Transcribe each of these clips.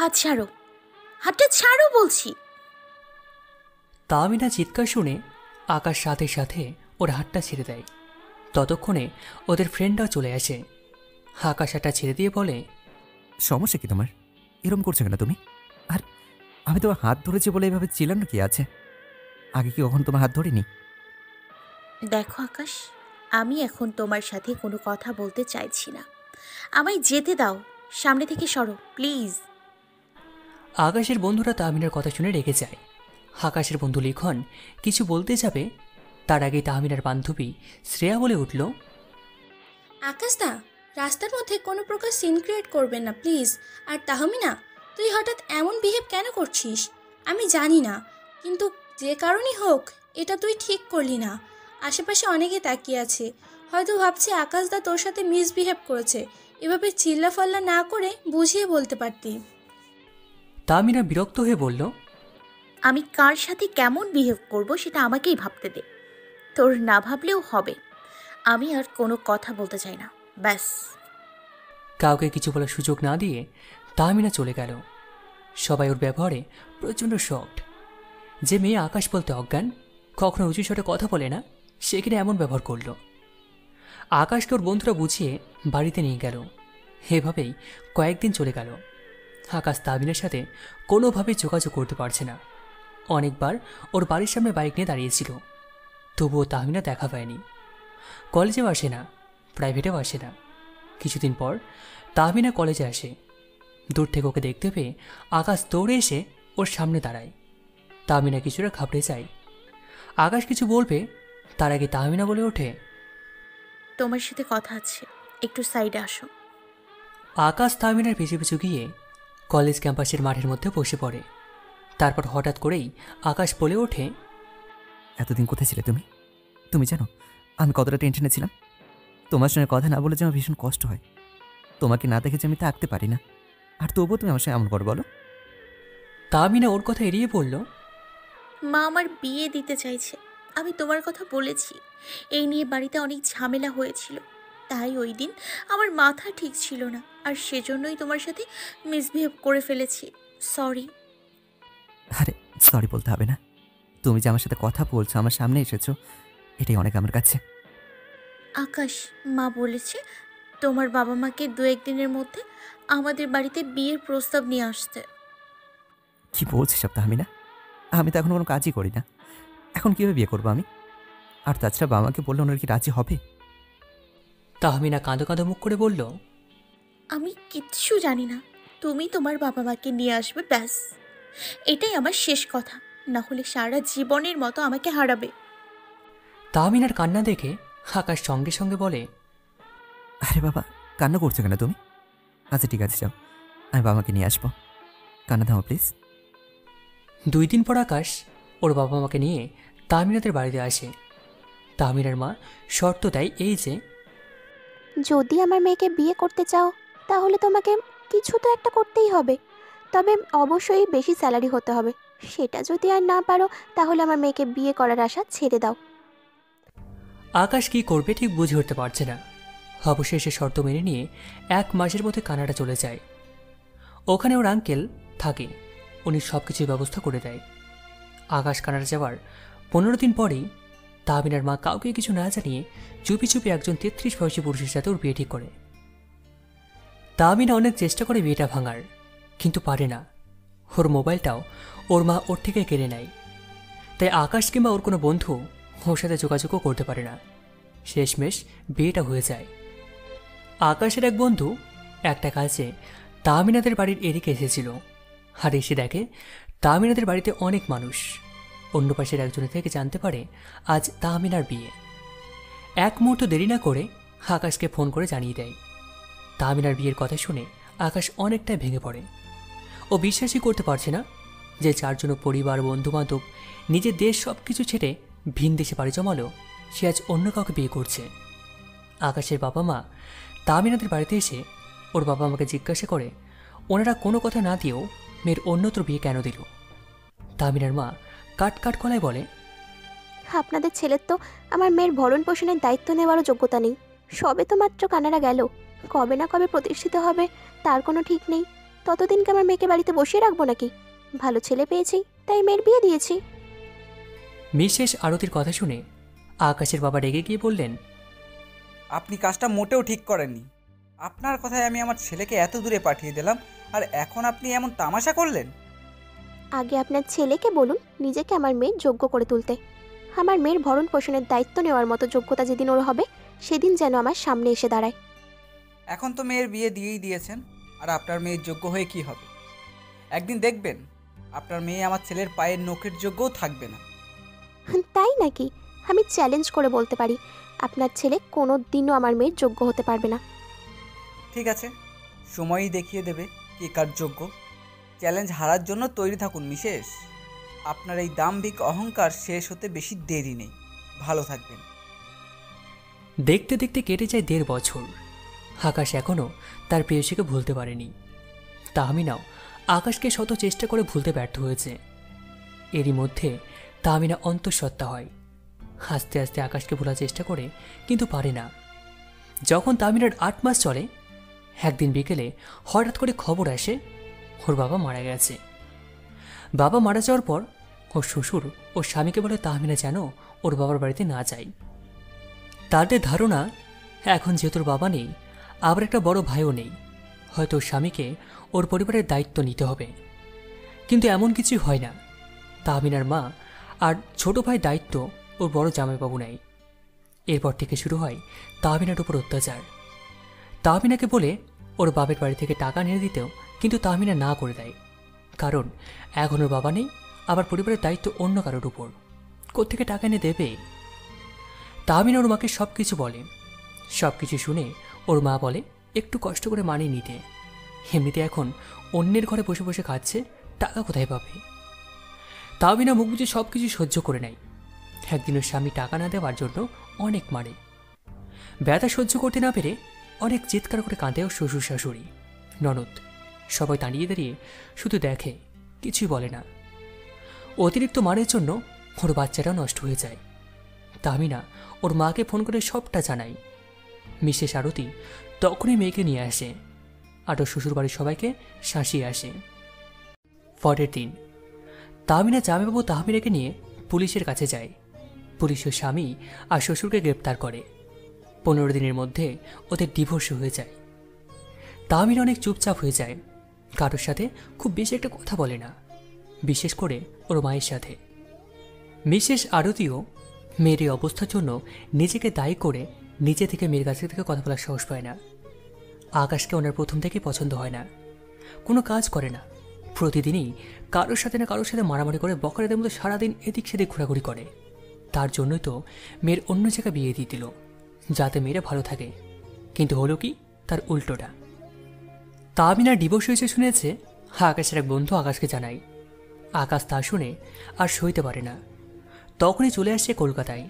হাত ছাড়ো, হাতটা ছাড়ো বলছি। তাহমিনা চিৎকার শুনে আকাশ সাথে সাথে ওর হাতটা ছেড়ে দেয়। ততক্ষণে ওদের ফ্রেন্ডরা চলে আসে। আকাশ হাতটা ছেড়ে দিয়ে বলে, সমস্যা কি তোমার? এরকম করছো কেন তুমি? আর আমি তোমার হাত ধরেছি বলে এভাবে চিল্লানো কি আছে? আগে কি কখন তোমার হাত ধরিনি? দেখো আকাশ, আমি এখন তোমার সাথে কোনো কথা বলতে চাইছি না, আমায় যেতে দাও, সামনে থেকে সরো প্লিজ। আকাশের বন্ধুরা তাহমিনার কথা শুনে রেগে যায়। আকাশের বন্ধু লিখন কিছু বলতে যাবে তার আগে তাহমিনার বান্ধবী শ্রেয়া বলে উঠল, আকাশ দা, রাস্তার মধ্যে কোনো প্রকার সিন ক্রিয়েট করবেন না প্লিজ। আর তাহমিনা, তুই হঠাৎ এমন বিহেভ কেন করছিস? আমি জানি না, কিন্তু যে কারণই হোক এটা তুই ঠিক করলি না। আশেপাশে অনেকে তাকিয়ে আছে, হয়তো ভাবছে আকাশ দা তোর সাথে মিসবিহেভ করেছে। এভাবে চিল্লাফাল্লা না করে বুঝিয়ে বলতে পারতি। তাহমিনা বিরক্ত হয়ে বলল, আমি কার সাথে কেমন বিহেভ করব সেটা আমাকেই ভাবতে দে, তোর না ভাবলেও হবে। আমি আর কোনো কথা বলতে চাই না, ব্যাস। কাউকে কিছু বলার সুযোগ না দিয়ে তাহমিনা চলে গেল। সবাই ওর ব্যবহারে প্রচণ্ড শকড। যে মেয়ে আকাশ বলতে অজ্ঞান, কখনো উঁচু স্বরে কথা বলে না, সে কিনা এমন ব্যবহার করল। আকাশকে ওর বন্ধুরা বুঝিয়ে বাড়িতে নিয়ে গেল। এভাবেই কয়েকদিন চলে গেল। আকাশ তাহমিনার সাথে কোনোভাবেই যোগাযোগ করতে পারছে না। অনেকবার ওর বাড়ির সামনে বাইক নিয়ে দাঁড়িয়েছিল, তবুও তাহমিনা দেখা পায়নি। কলেজেও আসে না, প্রাইভেটেও আসে না। কিছুদিন পর তাহমিনা কলেজে আসে। দূর থেকে ওকে দেখতে পেয়ে আকাশ দৌড়ে এসে ওর সামনে দাঁড়ায়। তাহমিনা কিছুটা ঘাবড়ে যায়। আকাশ কিছু বলবে তার আগে তাহমিনা বলে ওঠে, তোমার সাথে কথা আছে, একটু সাইডে আসো। আকাশ তাহমিনার পিছু পিছু গিয়ে কলেজ ক্যাম্পাসের মাঠের মধ্যে বসে পড়ে। তারপর হঠাৎ করেই আকাশ বলে ওঠে, এতদিন কোথায় ছিলে তুমি? তুমি জানো আমি কতটা টেনশনে ছিলাম। তোমার সঙ্গে কথা না বলে যে আমার ভীষণ কষ্ট হয়। তোমাকে না দেখে যে আমি থাকতে পারি না, আর তবুও তুমি আমার সঙ্গে এমন করো বলো। তাহমিনা ওর কথা এড়িয়ে পড়ল, মা আমার বিয়ে দিতে চাইছে, আমি তোমার কথা বলেছি। এই নিয়ে বাড়িতে অনেক ঝামেলা হয়েছিল, তাই ওই দিন আমার মাথা ঠিক ছিল না, আর সেজন্যই তোমার সাথে মিসবিহেভ করে ফেলেছি, সরি। আরে সরি বলতে হবে না, তুমি যে আমার সাথে কথা বলছো, আমার সামনে এসেছো, এটাই অনেক আমার কাছে। আকাশ, মা বলেছে তোমার বাবা মাকে দু একদিনের মধ্যে আমাদের বাড়িতে বিয়ের প্রস্তাব নিয়ে আসতে। কি বলছি সব তাহমিনা? আমি তো এখন কোনো কাজই করি না, এখন কীভাবে বিয়ে করবো আমি? আর তাছাড়া বাবা মাকে বললে ওনার কি রাজি হবে? তাহমিনা কাঁদো কাঁদো মুখ করে বলল, আমি কিচ্ছু জানি না, তুমি তোমার বাবা মাকে নিয়ে আসবে, ব্যাস এটাই আমার শেষ কথা, না হলে সারা জীবনের মতো আমাকে হারাবে। তাহমিনার কান্না দেখে আকাশ সঙ্গে সঙ্গে বলে, আরে বাবা, কান্না করছো কেন তুমি? আচ্ছা ঠিক আছে, যাও, আমি বাবাকে নিয়ে আসবো, কান্না থামো প্লিজ। 2 দিন পর আকাশ ওর বাবা মাকে নিয়ে তাহমিনাদের বাড়িতে আসে। তাহমিনার মা শর্ত দেয় এই যে, যদি আমার মেয়েকে বিয়ে করতে চাও তাহলে তোমাকে কিছু তো একটা করতেই হবে, তবে অবশ্যই বেশি স্যালারি হতে হবে। সেটা যদি আর না পারো তাহলে আমার মেয়েকে বিয়ে করার আশা ছেড়ে দাও। আকাশ কি করবে ঠিক বুঝে উঠতে পারছে না। অবশেষে শর্ত মেনে নিয়ে 1 মাসের মধ্যে কানাডা চলে যায়। ওখানে ওর আঙ্কেল থাকে, উনি সব কিছুর ব্যবস্থা করে দেয়। আকাশ কানাডা যাওয়ার 15 দিন পরেই তাহমিনার মা কাউকে কিছু না জানিয়ে চুপি চুপি একজন 33 বয়সী পুরুষের সাথে ওর বিয়ে ঠিক করে। তাহমিনা অনেক চেষ্টা করে বিয়েটা ভাঙার, কিন্তু পারে না। ওর মোবাইলটাও ওর মা ওর থেকে কেড়ে নেয়, তাই আকাশ কিংবা ওর কোনো বন্ধু ওর সাথে যোগাযোগও করতে পারে না। শেষমেশ বিয়েটা হয়ে যায়। আকাশের এক বন্ধু একটা কাজে তাহমিনাদের বাড়ির এদিকে এসেছিল, আর এসে দেখে তাহমিনাদের বাড়িতে অনেক মানুষ। অন্য পাশের একজনের থেকে জানতে পারে আজ তাহমিনার বিয়ে। এক মুহূর্ত দেরি না করে আকাশকে ফোন করে জানিয়ে দেয়। তাহমিনার বিয়ের কথা শুনে আকাশ অনেকটাই ভেঙে পড়ে। ও বিশ্বাসই করতে পারছে না যে চারজন পরিবার, বন্ধুবান্ধব, নিজের দেশ সব কিছু ছেড়ে ভিন দেশে পাড়ি জমালো, সে আজ অন্য কাউকে বিয়ে করছে। আকাশের বাবা মা তাহমিনাদের বাড়িতে এসে ওর বাবা মাকে জিজ্ঞাসা করে ওনারা কোনো কথা না দিয়েও মেয়ের অন্যত্র বিয়ে কেন দিল। তাহমিনার মা কাট কাট গলায় বলে, আপনাদের ছেলের তো আমার মেয়ের ভরণ পোষণের দায়িত্ব নেওয়ারও যোগ্যতা নেই। সবে তো মাত্র কানাডা গেল, কবে না কবে প্রতিষ্ঠিত হবে তার কোনো ঠিক নেই। ততদিন কি আমার মেয়েকে বাড়িতে বসিয়ে রাখবো নাকি? ভালো ছেলে পেয়েছি তাই মেয়ের বিয়ে দিয়েছি। মিসেস আরতির কথা শুনে আকাশের বাবা রেগে গিয়ে বললেন, আপনি কাজটা মোটেও ঠিক করেননি। আপনার কথায় আমি আমার ছেলেকে এত দূরে পাঠিয়ে দিলাম, আর এখন আপনি এমন তামাশা করলেন। আগে আপনার ছেলেকে বলুন নিজেকে আমার মেয়ের যোগ্য করে তুলতে। আমার মেয়ের ভরণ পোষণের দায়িত্ব নেওয়ার মতো যোগ্যতা যেদিন ওর হবে সেদিন যেন আমার সামনে এসে দাঁড়ায়। এখন তো মেয়ের বিয়ে দিয়েই দিয়েছেন, আর আপনার মেয়ের যোগ্য হয়ে কি হবে? একদিন দেখবেন আপনার মেয়ে আমার ছেলের পায়ের নখের যোগ্যও থাকবে না। তাই নাকি? আমি চ্যালেঞ্জ করে বলতে পারি আপনার ছেলে কোনো দিনও আমার মেয়ের যোগ্য হতে পারবে না। ঠিক আছে, সময়ই দেখিয়ে দেবে কে কার যোগ্য। চ্যালেঞ্জ হারার জন্য তৈরি থাকুন মিসেস। আপনার এই দাম্ভিক অহংকার শেষ হতে বেশি দেরি নেই। ভালো থাকবেন। দেখতে দেখতে কেটে যায় 1.5 বছর। আকাশ এখনও তার প্রেয়সীকে ভুলতে পারেনি। তাহমিনাও আকাশকে শত চেষ্টা করে ভুলতে ব্যর্থ হয়েছে। এরই মধ্যে তাহমিনা অন্তঃসত্ত্বা হয়। আস্তে আস্তে আকাশকে ভোলার চেষ্টা করে কিন্তু পারে না। যখন তাহমিনার 8 মাস চলে, একদিন বিকেলে হঠাৎ করে খবর আসে ওর বাবা মারা গেছে। বাবা মারা যাওয়ার পর ওর শ্বশুর ও স্বামীকে বলে তাহমিনা যেন ওর বাবার বাড়িতে না যায়। তাদের ধারণা এখন যেহেতু ওর বাবা নেই, আবার একটা বড় ভাইও নেই, হয়তো ওর স্বামীকে ওর পরিবারের দায়িত্ব নিতে হবে। কিন্তু এমন কিছুই হয় না। তাহমিনার মা আর ছোট ভাই দায়িত্ব ওর বড় জামাইবাবু নেই। এরপর থেকে শুরু হয় তাহমিনার উপর অত্যাচার। তাহমিনাকে বলে ওর বাবার বাড়ি থেকে টাকা নিয়ে দিতেও কিন্তু তাহমিনা না করে দেয়, কারণ এখন ওর বাবা নেই, আবার পরিবারের দায়িত্ব অন্য কারোর উপর। কোত্থেকে টাকা এনে দেবে? তাহমিনা ওর মাকে সব কিছু বলে। সব কিছু শুনে ওর মা বলে একটু কষ্ট করে মানিয়ে নিতে। এমনিতে এখন অন্যের ঘরে বসে বসে খাচ্ছে, টাকা কোথায় পাবে? তাহমিনা মুখ বুজে সব কিছু সহ্য করে নেয়। একদিন ওর স্বামী টাকা না দেওয়ার জন্য অনেক মারে। ব্যথা সহ্য করতে না পেরে অনেক চিৎকার করে কাঁদে ওর শ্বশুর শাশুড়ি ননদ। সবাই দাঁড়িয়ে দাঁড়িয়ে শুধু দেখে, কিছুই বলে না। অতিরিক্ত মারের জন্য ওর বাচ্চাটাও নষ্ট হয়ে যায়। তাহমিনা ওর মাকে ফোন করে সবটা জানায়। মিসেস আরতি তখনই মেয়েকে নিয়ে আসে আর ওর শ্বশুরবাড়ির সবাইকে শাসিয়ে আসে। পরের দিন তাহমিনা জামাইবাবু তাহমিনাকে নিয়ে পুলিশের কাছে যায়। পুলিশের স্বামী আর শ্বশুরকে গ্রেপ্তার করে। 15 দিনের মধ্যে ওদের ডিভোর্স হয়ে যায়। তাহমিনা অনেক চুপচাপ হয়ে যায়, কারোর সাথে খুব বেশি একটা কথা বলে না, বিশেষ করে ওর মায়ের সাথে। মিসেস আরতিও মেয়ের এই অবস্থার জন্য নিজেকে দায়ী করে নিজে থেকে মেয়ের কাছ থেকে কথা বলার সাহস পায় না। আকাশকে ওনার প্রথম থেকেই পছন্দ হয় না। কোনো কাজ করে না, প্রতিদিনই কারোর সাথে না কারোর সাথে মারামারি করে বকরেদের মতো সারাদিন এদিক সেদিক ঘোরাঘুরি করে। তার জন্যই তো মেয়ের অন্য জায়গায় বিয়ে দিয়ে দিল, যাতে মেয়েরা ভালো থাকে। কিন্তু হলো কি তার উল্টোটা। তাহমিনা ডিভোর্স হয়েছে শুনেছে আকাশের এক বন্ধু আকাশকে জানায়। আকাশ তা শুনে আর সইতে পারে না, তখনই চলে আসছে কলকাতায়।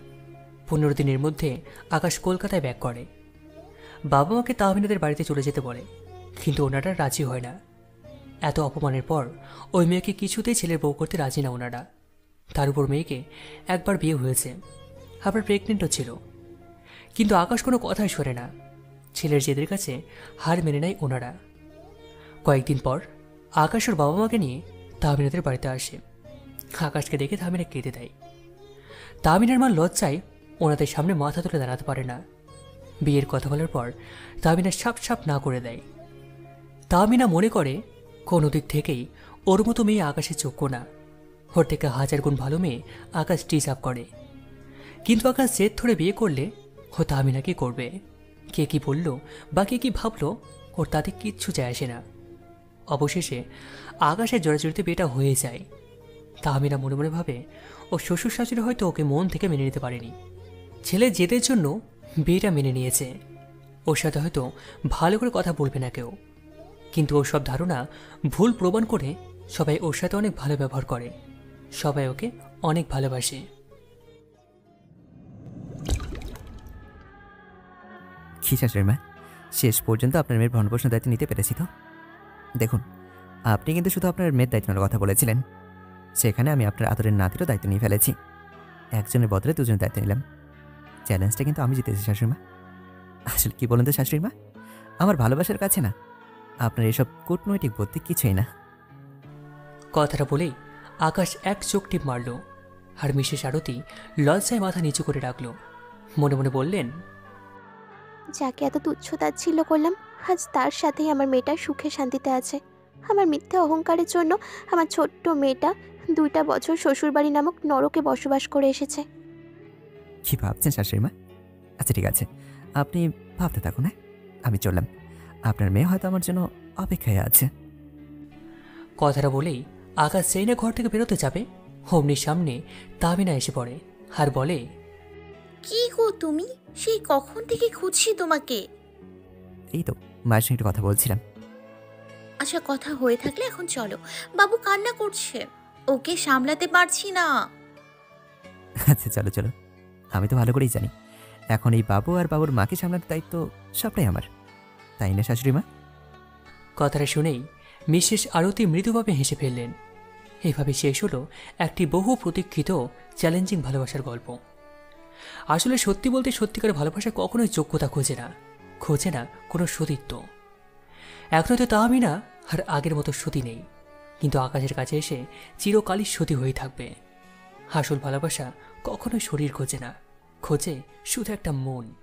15 দিনের মধ্যে আকাশ কলকাতায় ব্যাক করে। বাবা মাকে তাহমিনাদের বাড়িতে চলে যেতে বলে, কিন্তু ওনারা রাজি হয় না। এত অপমানের পর ওই মেয়েকে কিছুতেই ছেলের বউ করতে রাজি না ওনারা। তার উপর মেয়েকে একবার বিয়ে হয়েছে, আবার প্রেগনেন্টও ছিল। কিন্তু আকাশ কোনো কথাই শোনে না। ছেলের জেদের কাছে হার মেনে নেয় ওনারা। কয়েকদিন পর আকাশ ওর বাবা মাকে নিয়ে তাহমিনাদের বাড়িতে আসে। আকাশকে দেখে তাহমিনা কেঁদে দেয়। তাহমিনার মা লজ্জায় ওনাদের সামনে মাথা তুলে দাঁড়াতে পারে না। বিয়ের কথা বলার পর তাহমিনা সাপ সাপ না করে দেয়। তাহমিনা মনে করে কোনো দিক থেকেই ওর মতো মেয়ে আকাশের যোগ্য না, ওর থেকে 1000 গুণ ভালো মেয়ে আকাশ ডিজার্ভ করে। কিন্তু আকাশ জেদ ধরে বিয়ে করলে ও তাহমিনা কি করবে, কে কি বলল বা কে কি ভাবল, ওর তাতে কিচ্ছু যায় আসে না। অবশেষে আকাশের জড়াজড়িতে বিয়েটা হয়ে যায়। তাহমিনা মনে মনে ভাবে ওর শ্বশুর শাশুড়ি হয়তো ওকে মন থেকে মেনে নিতে পারেনি, ছেলে জেদের জন্য বিয়েটা মেনে নিয়েছে। ওর সাথে হয়তো ভালো করে কথা বলবে না কেউ। কিন্তু ওর সব ধারণা ভুল প্রমাণ করে সবাই ওর সাথে অনেক ভালো ব্যবহার করে, সবাই ওকে অনেক ভালোবাসে। কি শাশুড়ি মা, শেষ পর্যন্ত আপনার মেয়ের ভরণপোষণ দায়িত্ব নিতে পেরেছি তো? দেখুন, আপনি কিন্তু শুধু আপনার মেয়ের দায়িত্ব নেওয়ার কথা বলেছিলেন, সেখানে আমি আপনার আদরের নাতিরও দায়িত্ব নিয়ে ফেলেছি। একজনের বদলে দুজনের দায়িত্ব নিলাম। চ্যালেঞ্জটা কিন্তু আমি জিতেছি শাশুড়ি মা। আসলে কী বলেন তো শাশুড়ি মা, আমার ভালোবাসার কাছে না, আপনার এসব কূটনৈতিক বুদ্ধি কিছুই না। কথাটা বলেই আকাশ এক চোখ টিপ মারল, আর মিসেস আরতি লজ্জায় মাথা নিচু করে রাখল। মনে মনে বললেন, যাকে এত তুচ্ছতাচ্ছিল্য করলাম আজ তার সাথেই আমার মেয়েটা সুখে শান্তিতে আছে। আমার মিথ্যা অহংকারের জন্য আমার ছোট্ট মেয়েটা 2টা বছর শ্বশুরবাড়ি নামক নরকে বসবাস করে এসেছে। কি ভাবছেন শাশুড়িমা? আচ্ছা ঠিক আছে, আপনি ভাবতে থাকুন, আমি চললাম, আপনার মেয়ে হয়তো আমার জন্য অপেক্ষায় আছে। কথাটা বলেই আকাশ ট্রেনে ঘর থেকে বেরোতে যাবে, হোমনির সামনে তাহমিনা এসে পড়ে আর বলে, কি গো তুমি, সেই কখন থেকে খুঁজছি তোমাকে। এই তো মায়ের সঙ্গে একটু কথা বলছিলাম। আচ্ছা, কথা হয়ে থাকলে এখন চলো, বাবু কান্না করছে, ওকে সামলাতে পারছি না। আচ্ছা চলো চলো, আমি তো ভালো করেই জানি এখন এই বাবু আর বাবুর মাকে সামলানোর দায়িত্ব সবটাই আমার, তাই না শাশুড়ি মা? কথাটা শুনেই মিসেস আরতি মৃদুভাবে হেসে ফেললেন। এভাবে শেষ হলো একটি বহু প্রতীক্ষিত চ্যালেঞ্জিং ভালোবাসার গল্প। আসলে সত্যি বলতে সত্যিকার ভালোবাসা কখনোই যোগ্যতা খোঁজে না, খোঁজে না কোনো সতীত্ব। এখন তো তাহমিনা আর আগের মতো সতী নেই, কিন্তু আকাশের কাছে এসে চিরকালই সতী হয়ে থাকবে। আসল ভালোবাসা কখনোই শরীর খোঁজে না, খোঁজে শুধু একটা মন।